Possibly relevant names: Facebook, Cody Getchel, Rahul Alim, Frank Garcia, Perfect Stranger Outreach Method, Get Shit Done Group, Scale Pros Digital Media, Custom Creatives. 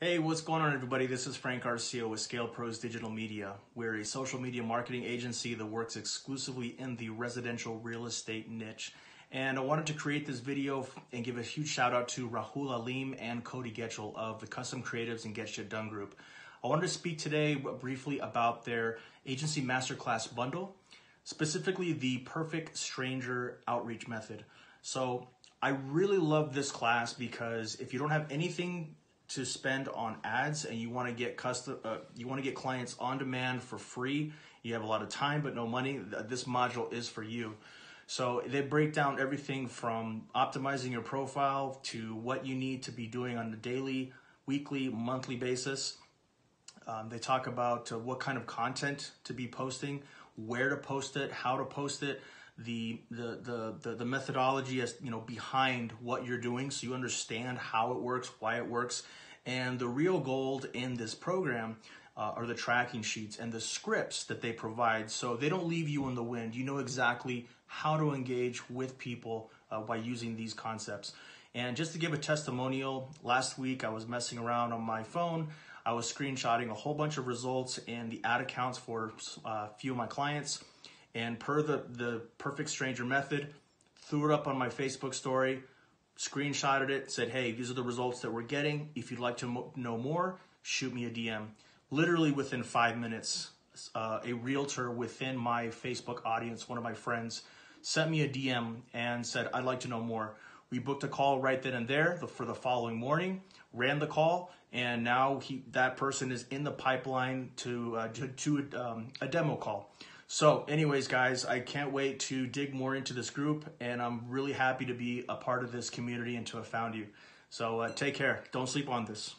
Hey, what's going on, everybody? This is Frank Garcia with Scale Pros Digital Media. We're a social media marketing agency that works exclusively in the residential real estate niche. And I wanted to create this video and give a huge shout out to Rahul Alim and Cody Getchel of the Custom Creatives and Get Shit Done Group. I wanted to speak today briefly about their agency masterclass bundle, specifically the Perfect Stranger Outreach Method. So I really love this class because if you don't have anything to spend on ads and you want to get clients on demand for free, you have a lot of time but no money, this module is for you. So they break down everything from optimizing your profile to what you need to be doing on a daily, weekly, monthly basis. They talk about what kind of content to be posting, where to post it, how to post it, the methodology as behind what you're doing, so you understand how it works, why it works. And the real gold in this program are the tracking sheets and the scripts that they provide, so they don't leave you in the wind. You know exactly how to engage with people by using these concepts. And just to give a testimonial, last week I was messing around on my phone. I was screenshotting a whole bunch of results in the ad accounts for a few of my clients. And per the Perfect Stranger Method, threw it up on my Facebook story, screenshotted it, said, hey, these are the results that we're getting. If you'd like to know more, shoot me a DM. Literally within 5 minutes, a realtor within my Facebook audience, one of my friends, sent me a DM and said, I'd like to know more. We booked a call right then and there for the following morning, ran the call, and now that person is in the pipeline to a demo call. So anyways, guys, I can't wait to dig more into this group, and I'm really happy to be a part of this community and to have found you. So take care. Don't sleep on this.